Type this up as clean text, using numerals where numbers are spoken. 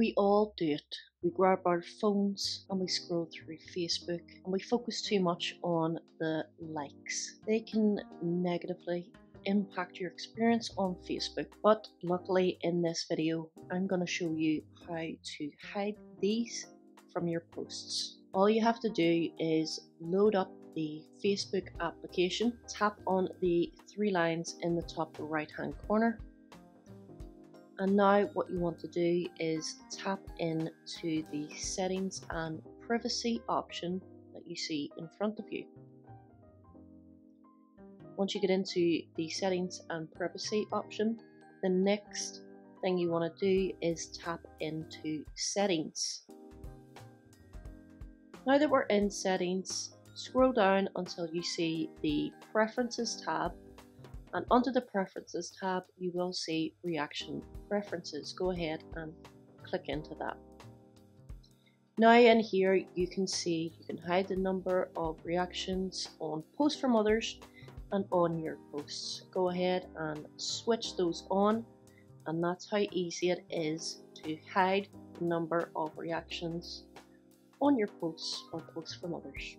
We all do it. We grab our phones and we scroll through Facebook and we focus too much on the likes. They can negatively impact your experience on Facebook, but luckily in this video I'm going to show you how to hide these from your posts. All you have to do is load up the Facebook application, tap on the three lines in the top right hand corner, and now what you want to do is tap into the settings and privacy option that you see in front of you. Once you get into the settings and privacy option, the next thing you want to do is tap into settings. Now that we're in settings, scroll down until you see the preferences tab, and under the preferences tab you will see reaction preferences. Go ahead and click into that. Now in here you can see you can hide the number of reactions on posts from others and on your posts. Go ahead and switch those on, and that's how easy it is to hide the number of reactions on your posts or posts from others.